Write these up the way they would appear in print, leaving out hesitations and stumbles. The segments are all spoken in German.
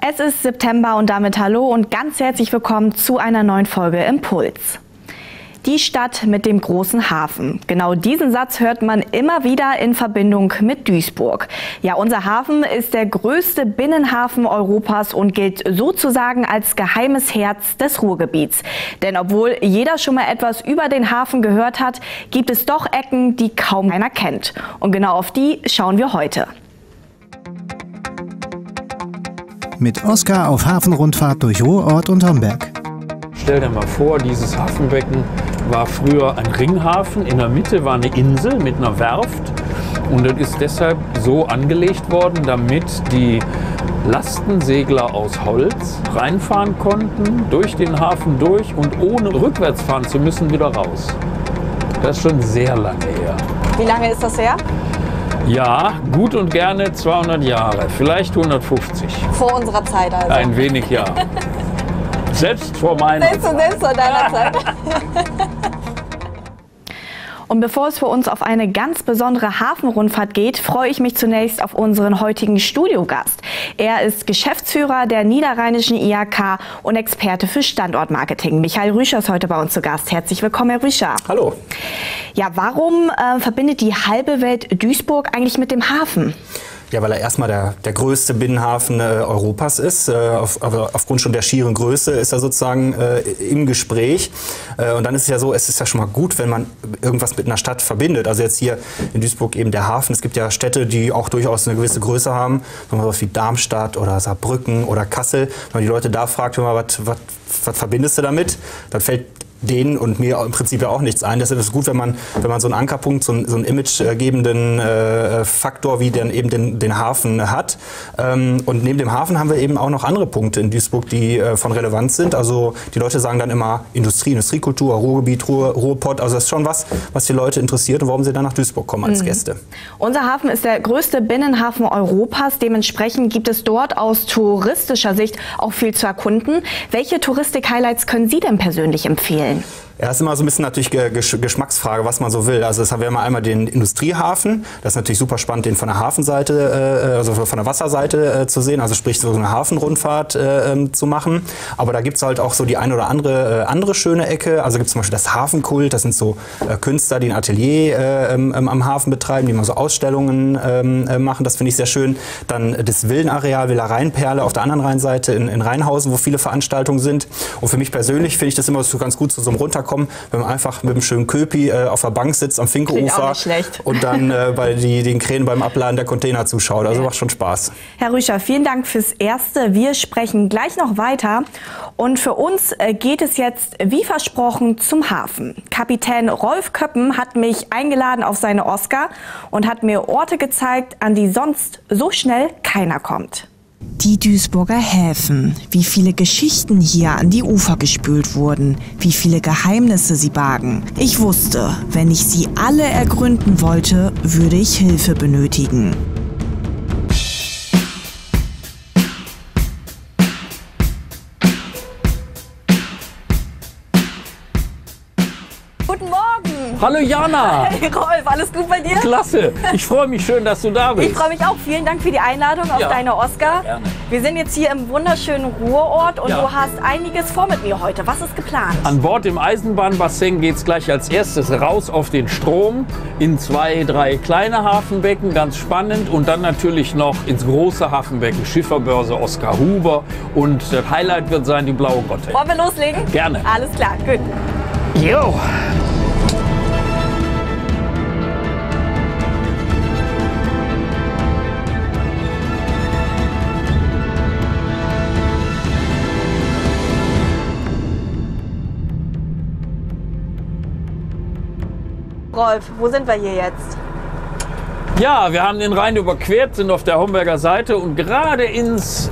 Es ist September und damit hallo und ganz herzlich willkommen zu einer neuen Folge Impuls. Die Stadt mit dem großen Hafen. Genau diesen Satz hört man immer wieder in Verbindung mit Duisburg. Ja, unser Hafen ist der größte Binnenhafen Europas und gilt sozusagen als geheimes Herz des Ruhrgebiets. Denn obwohl jeder schon mal etwas über den Hafen gehört hat, gibt es doch Ecken, die kaum einer kennt. Und genau auf die schauen wir heute. Mit Oskar auf Hafenrundfahrt durch Ruhrort und Homberg. Stell dir mal vor, dieses Hafenbecken war früher ein Ringhafen. In der Mitte war eine Insel mit einer Werft. Und das ist deshalb so angelegt worden, damit die Lastensegler aus Holz reinfahren konnten, durch den Hafen durch und ohne rückwärts fahren zu müssen wieder raus. Das ist schon sehr lange her. Wie lange ist das her? Ja, gut und gerne 200 Jahre, vielleicht 150. Vor unserer Zeit also. Ein wenig, ja. Selbst vor meiner Zeit. Selbst vor deiner Zeit. Und bevor es für uns auf eine ganz besondere Hafenrundfahrt geht, freue ich mich zunächst auf unseren heutigen Studiogast. Er ist Geschäftsführer der Niederrheinischen IHK und Experte für Standortmarketing. Michael Rüscher ist heute bei uns zu Gast. Herzlich willkommen, Herr Rüscher. Hallo. Ja, warum verbindet die halbe Welt Duisburg eigentlich mit dem Hafen? Ja, weil er erstmal der größte Binnenhafen Europas ist. Aufgrund schon der schieren Größe ist er sozusagen im Gespräch. Und dann ist es ja so, es ist ja schon mal gut, wenn man irgendwas mit einer Stadt verbindet. Also jetzt hier in Duisburg eben der Hafen. Es gibt ja Städte, die auch durchaus eine gewisse Größe haben. Wenn man sowas wie Darmstadt oder Saarbrücken oder Kassel, wenn man die Leute da fragt, was verbindest du damit, dann fällt denen und mir im Prinzip ja auch nichts ein. Deshalb ist es gut, wenn man so einen Ankerpunkt, so einen imagegebenden Faktor wie dann eben den Hafen hat. Und neben dem Hafen haben wir eben auch noch andere Punkte in Duisburg, die von Relevanz sind. Also die Leute sagen dann immer Industrie, Industriekultur, Ruhrgebiet, Ruhrpott. Also das ist schon was die Leute interessiert und warum sie dann nach Duisburg kommen als Gäste. Unser Hafen ist der größte Binnenhafen Europas. Dementsprechend gibt es dort aus touristischer Sicht auch viel zu erkunden. Welche Touristik-Highlights können Sie denn persönlich empfehlen? Ja, ist immer so ein bisschen natürlich Geschmacksfrage, was man so will. Also das haben wir einmal den Industriehafen. Das ist natürlich super spannend, den von der Hafenseite, also von der Wasserseite zu sehen. Also sprich so eine Hafenrundfahrt zu machen. Aber da gibt es halt auch so die eine oder andere schöne Ecke. Also gibt es zum Beispiel das Hafenkult. Das sind so Künstler, die ein Atelier am Hafen betreiben, die mal so Ausstellungen machen. Das finde ich sehr schön. Dann das Villenareal, Villa Rheinperle auf der anderen Rheinseite in Rheinhausen, wo viele Veranstaltungen sind. Und für mich persönlich finde ich das immer so ganz gut zu so einem Runterkommen, wenn man einfach mit einem schönen Köpi auf der Bank sitzt am Finkeufer und dann bei den Kränen beim Abladen der Container zuschaut. Also macht schon Spaß. Herr Rüscher, vielen Dank fürs Erste. Wir sprechen gleich noch weiter. Und für uns geht es jetzt, wie versprochen, zum Hafen. Kapitän Rolf Köppen hat mich eingeladen auf seine Oskar und hat mir Orte gezeigt, an die sonst so schnell keiner kommt. Die Duisburger Häfen, wie viele Geschichten hier an die Ufer gespült wurden, wie viele Geheimnisse sie bargen. Ich wusste, wenn ich sie alle ergründen wollte, würde ich Hilfe benötigen. Guten Morgen! Hallo Jana! Hey Rolf, alles gut bei dir? Klasse! Ich freue mich schön, dass du da bist. Ich freue mich auch. Vielen Dank für die Einladung auf deine Oskar. Ja, wir sind jetzt hier im wunderschönen Ruhrort und du hast einiges vor mit mir heute. Was ist geplant? An Bord im Eisenbahnbassin geht es gleich als erstes raus auf den Strom in 2, 3 kleine Hafenbecken, ganz spannend. Und dann natürlich noch ins große Hafenbecken, Schifferbörse, Oskar Huber. Und das Highlight wird sein die Blaue Grotte. Wollen wir loslegen? Gerne. Alles klar, gut. Jo. Rolf, wo sind wir hier jetzt? Ja, wir haben den Rhein überquert, sind auf der Homberger Seite und gerade ins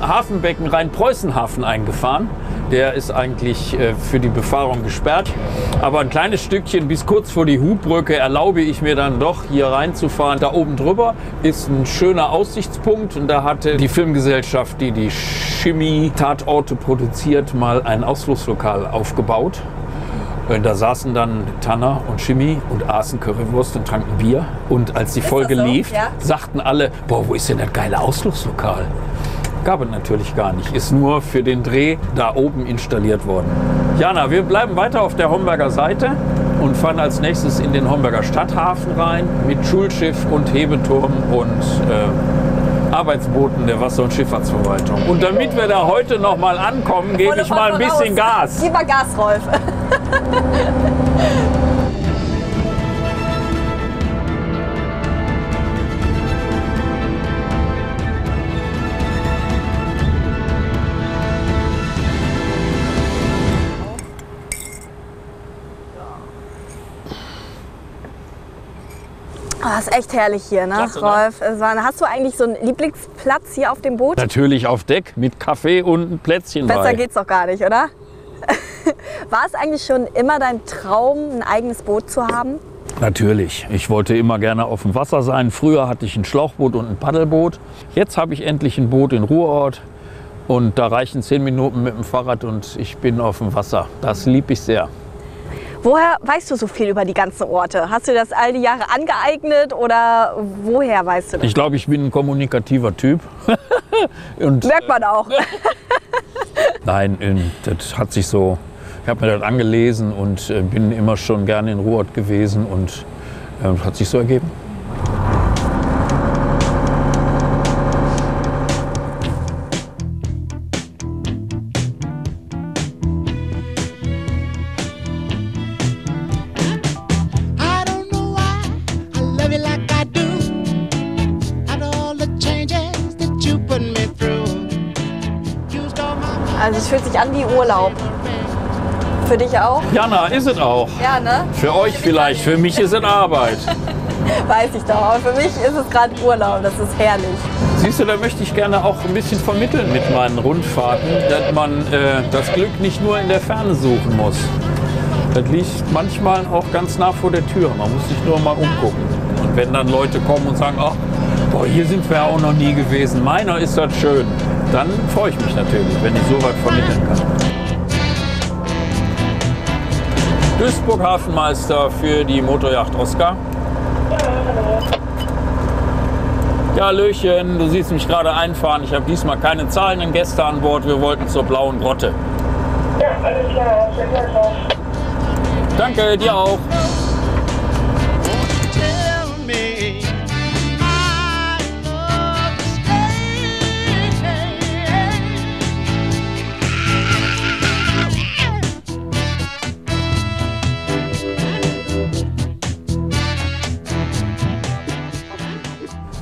Hafenbecken Rhein-Preußen-Hafen eingefahren. Der ist eigentlich für die Befahrung gesperrt. Aber ein kleines Stückchen bis kurz vor die Hubbrücke erlaube ich mir dann doch, hier reinzufahren. Da oben drüber ist ein schöner Aussichtspunkt. Und da hatte die Filmgesellschaft, die die Chemie-Tatorte produziert, mal ein Ausflugslokal aufgebaut. Und da saßen dann Tanner und Chemie und aßen Currywurst und tranken Bier. Und als die Folge lief, sagten alle, boah, wo ist denn das geile Ausflugslokal? Gab es natürlich gar nicht. Ist nur für den Dreh da oben installiert worden. Jana, wir bleiben weiter auf der Homberger Seite und fahren als nächstes in den Homberger Stadthafen rein mit Schulschiff und Hebeturm und Arbeitsbooten der Wasser- und Schifffahrtsverwaltung. Und damit wir da heute noch mal ankommen, gebe ich mal ein bisschen Gas. Gib mal Gas, Rolf. Das ist echt herrlich hier, ne, Klasse, Rolf? Ne? Hast du eigentlich so einen Lieblingsplatz hier auf dem Boot? Natürlich auf Deck mit Kaffee und ein Plätzchen. Besser geht's doch gar nicht, oder? War es eigentlich schon immer dein Traum, ein eigenes Boot zu haben? Natürlich. Ich wollte immer gerne auf dem Wasser sein. Früher hatte ich ein Schlauchboot und ein Paddelboot. Jetzt habe ich endlich ein Boot in Ruhrort. Und da reichen 10 Minuten mit dem Fahrrad und ich bin auf dem Wasser. Das liebe ich sehr. Woher weißt du so viel über die ganzen Orte? Hast du das all die Jahre angeeignet oder woher weißt du das? Ich glaube, ich bin ein kommunikativer Typ. Und merkt man auch. Nein, das hat sich so. Ich habe mir das angelesen und bin immer schon gerne in Ruhrort gewesen und das hat sich so ergeben. Also es fühlt sich an wie Urlaub. Für dich auch? Jana, ist es auch. Ja, ne? Für euch vielleicht, für mich ist es Arbeit. Weiß ich doch, aber für mich ist es gerade Urlaub, das ist herrlich. Siehst du, da möchte ich gerne auch ein bisschen vermitteln mit meinen Rundfahrten, dass man das Glück nicht nur in der Ferne suchen muss. Das liegt manchmal auch ganz nah vor der Tür, man muss sich nur mal umgucken. Und wenn dann Leute kommen und sagen, ach, boah, hier sind wir auch noch nie gewesen, meiner ist das schön. Dann freue ich mich natürlich, wenn ich so weit vermitteln kann. Duisburg Hafenmeister für die Motorjacht Oskar. Ja, hallöchen, du siehst mich gerade einfahren. Ich habe diesmal keine zahlenden Gäste an Bord. Wir wollten zur blauen Grotte. Ja, alles klar. Danke, dir auch.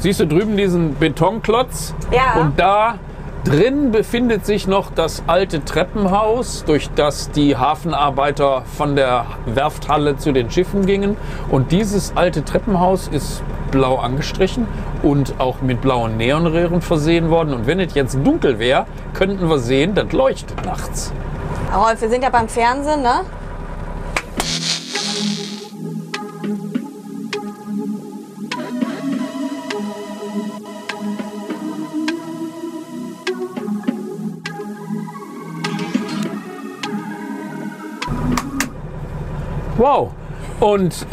Siehst du drüben diesen Betonklotz? Ja. Und da drin befindet sich noch das alte Treppenhaus, durch das die Hafenarbeiter von der Werfthalle zu den Schiffen gingen. Und dieses alte Treppenhaus ist blau angestrichen und auch mit blauen Neonröhren versehen worden. Und wenn es jetzt dunkel wäre, könnten wir sehen, das leuchtet nachts. Rolf, wir sind ja beim Fernsehen, ne? Wow! Und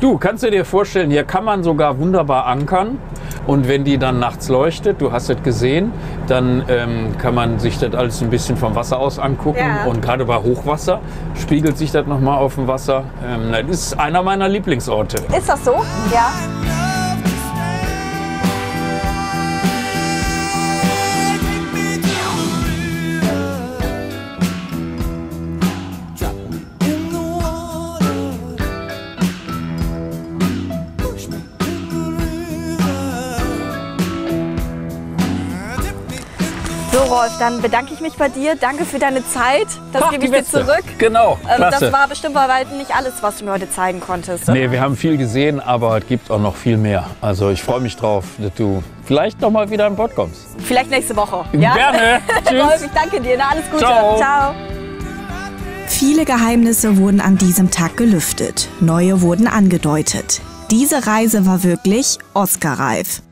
du, kannst du dir vorstellen, hier kann man sogar wunderbar ankern. Und wenn die dann nachts leuchtet, du hast es gesehen, dann kann man sich das alles ein bisschen vom Wasser aus angucken. Ja. Und gerade bei Hochwasser spiegelt sich das nochmal auf dem Wasser. Das ist einer meiner Lieblingsorte. Ist das so? Ja. Rolf, dann bedanke ich mich bei dir. Danke für deine Zeit. Das gebe ich dir zurück. Genau, klasse. Das war bestimmt bei weitem nicht alles, was du mir heute zeigen konntest. Nee, wir haben viel gesehen, aber es gibt auch noch viel mehr. Also ich freue mich drauf, dass du vielleicht noch mal wieder an Bord kommst. Vielleicht nächste Woche. Ja? Gerne. Tschüss. Rolf, ich danke dir. Na, alles Gute. Ciao. Ciao. Viele Geheimnisse wurden an diesem Tag gelüftet. Neue wurden angedeutet. Diese Reise war wirklich Oscar-reif.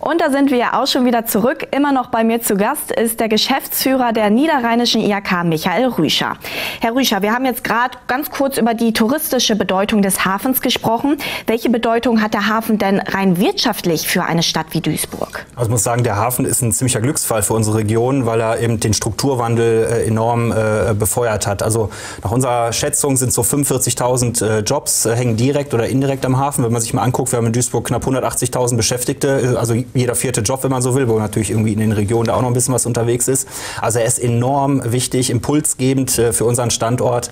Und da sind wir ja auch schon wieder zurück. Immer noch bei mir zu Gast ist der Geschäftsführer der Niederrheinischen IHK, Michael Rüscher. Herr Rüscher, wir haben jetzt gerade ganz kurz über die touristische Bedeutung des Hafens gesprochen. Welche Bedeutung hat der Hafen denn rein wirtschaftlich für eine Stadt wie Duisburg? Also ich muss sagen, der Hafen ist ein ziemlicher Glücksfall für unsere Region, weil er eben den Strukturwandel enorm befeuert hat. Also nach unserer Schätzung sind so 45.000 Jobs, hängen direkt oder indirekt am Hafen. Wenn man sich mal anguckt, wir haben in Duisburg knapp 180.000 Beschäftigte, also jeder vierte Job, wenn man so will, wo natürlich irgendwie in den Regionen da auch noch ein bisschen was unterwegs ist. Also er ist enorm wichtig, impulsgebend für unseren Standort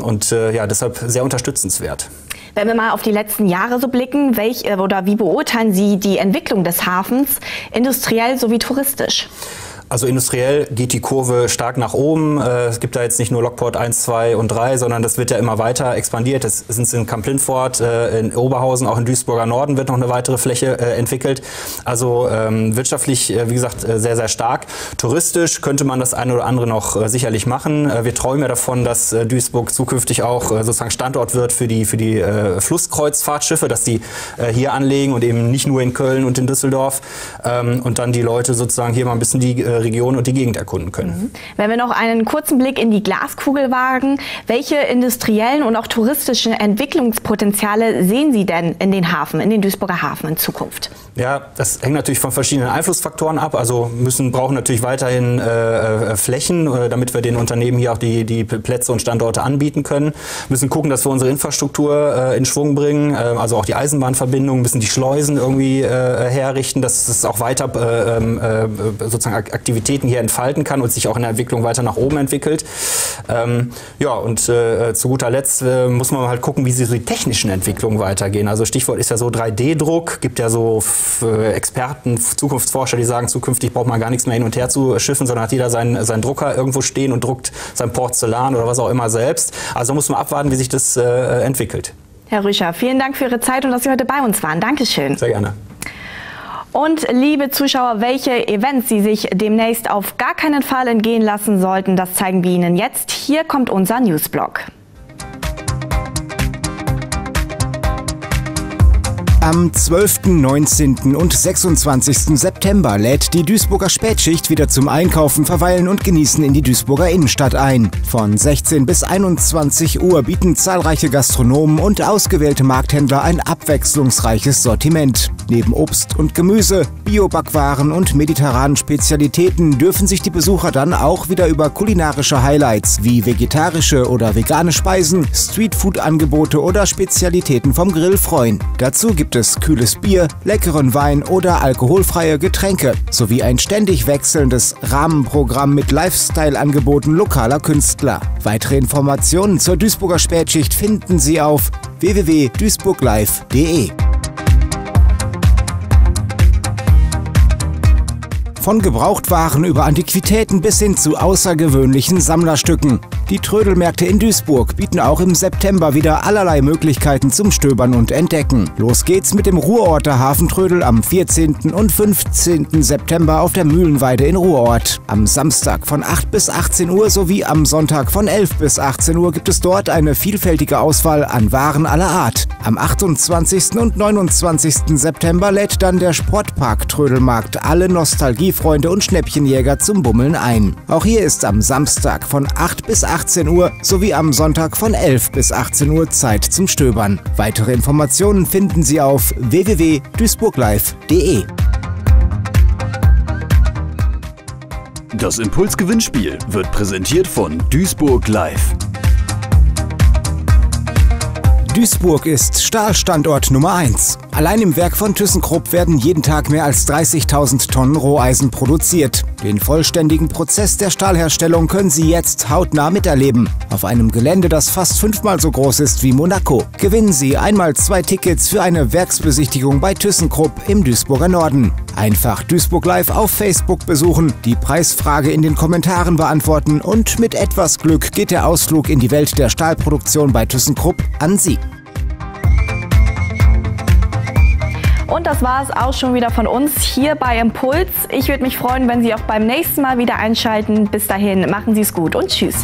und ja, deshalb sehr unterstützenswert. Wenn wir mal auf die letzten Jahre so blicken, wie beurteilen Sie die Entwicklung des Hafens, industriell sowie touristisch? Also industriell geht die Kurve stark nach oben. Es gibt da jetzt nicht nur Lockport 1, 2 und 3, sondern das wird ja immer weiter expandiert. Das sind in Kamp-Lintfort, in Oberhausen, auch in Duisburger Norden wird noch eine weitere Fläche entwickelt. Also wirtschaftlich, wie gesagt, sehr, sehr stark. Touristisch könnte man das eine oder andere noch sicherlich machen. Wir träumen ja davon, dass Duisburg zukünftig auch sozusagen Standort wird für die Flusskreuzfahrtschiffe, dass die hier anlegen und eben nicht nur in Köln und in Düsseldorf und dann die Leute sozusagen hier mal ein bisschen die Region und die Gegend erkunden können. Wenn wir noch einen kurzen Blick in die Glaskugel wagen, welche industriellen und auch touristischen Entwicklungspotenziale sehen Sie denn in den Hafen, in den Duisburger Hafen in Zukunft? Ja, das hängt natürlich von verschiedenen Einflussfaktoren ab. Also brauchen natürlich weiterhin Flächen, damit wir den Unternehmen hier auch die Plätze und Standorte anbieten können. Müssen gucken, dass wir unsere Infrastruktur in Schwung bringen, also auch die Eisenbahnverbindungen, müssen die Schleusen irgendwie herrichten, dass es auch weiter sozusagen Aktivitäten hier entfalten kann und sich auch in der Entwicklung weiter nach oben entwickelt. Ja, und zu guter Letzt muss man halt gucken, wie die technischen Entwicklungen weitergehen. Also Stichwort ist ja so 3D-Druck, gibt ja so Experten, Zukunftsforscher, die sagen, zukünftig braucht man gar nichts mehr hin und her zu schiffen, sondern hat jeder seinen Drucker irgendwo stehen und druckt sein Porzellan oder was auch immer selbst. Also muss man abwarten, wie sich das entwickelt. Herr Rüscher, vielen Dank für Ihre Zeit und dass Sie heute bei uns waren. Dankeschön. Sehr gerne. Und liebe Zuschauer, welche Events Sie sich demnächst auf gar keinen Fall entgehen lassen sollten, das zeigen wir Ihnen jetzt. Hier kommt unser Newsblog. Am 12., 19. und 26. September lädt die Duisburger Spätschicht wieder zum Einkaufen, Verweilen und Genießen in die Duisburger Innenstadt ein. Von 16 bis 21 Uhr bieten zahlreiche Gastronomen und ausgewählte Markthändler ein abwechslungsreiches Sortiment. Neben Obst und Gemüse, Bio-Backwaren und mediterranen Spezialitäten dürfen sich die Besucher dann auch wieder über kulinarische Highlights wie vegetarische oder vegane Speisen, Streetfood-Angebote oder Spezialitäten vom Grill freuen. Dazu gibt es kühles Bier, leckeren Wein oder alkoholfreie Getränke sowie ein ständig wechselndes Rahmenprogramm mit Lifestyle-Angeboten lokaler Künstler. Weitere Informationen zur Duisburger Spätschicht finden Sie auf www.duisburglive.de. Von Gebrauchtwaren über Antiquitäten bis hin zu außergewöhnlichen Sammlerstücken. Die Trödelmärkte in Duisburg bieten auch im September wieder allerlei Möglichkeiten zum Stöbern und Entdecken. Los geht's mit dem Ruhrorter Hafentrödel am 14. und 15. September auf der Mühlenweide in Ruhrort. Am Samstag von 8 bis 18 Uhr sowie am Sonntag von 11 bis 18 Uhr gibt es dort eine vielfältige Auswahl an Waren aller Art. Am 28. und 29. September lädt dann der Sportpark Trödelmarkt alle Nostalgiefreunde und Schnäppchenjäger zum Bummeln ein. Auch hier ist am Samstag von 8 bis 18 Uhr sowie am Sonntag von 11 bis 18 Uhr Zeit zum Stöbern. Weitere Informationen finden Sie auf www.duisburglive.de. Das Impulsgewinnspiel wird präsentiert von Duisburg Live. Duisburg ist Stahlstandort Nummer 1. Allein im Werk von ThyssenKrupp werden jeden Tag mehr als 30.000 Tonnen Roheisen produziert. Den vollständigen Prozess der Stahlherstellung können Sie jetzt hautnah miterleben. Auf einem Gelände, das fast 5-mal so groß ist wie Monaco. Gewinnen Sie einmal 2 Tickets für eine Werksbesichtigung bei ThyssenKrupp im Duisburger Norden. Einfach Duisburg Live auf Facebook besuchen, die Preisfrage in den Kommentaren beantworten und mit etwas Glück geht der Ausflug in die Welt der Stahlproduktion bei ThyssenKrupp an Sie. Und das war es auch schon wieder von uns hier bei Impuls. Ich würde mich freuen, wenn Sie auch beim nächsten Mal wieder einschalten. Bis dahin, machen Sie es gut und tschüss.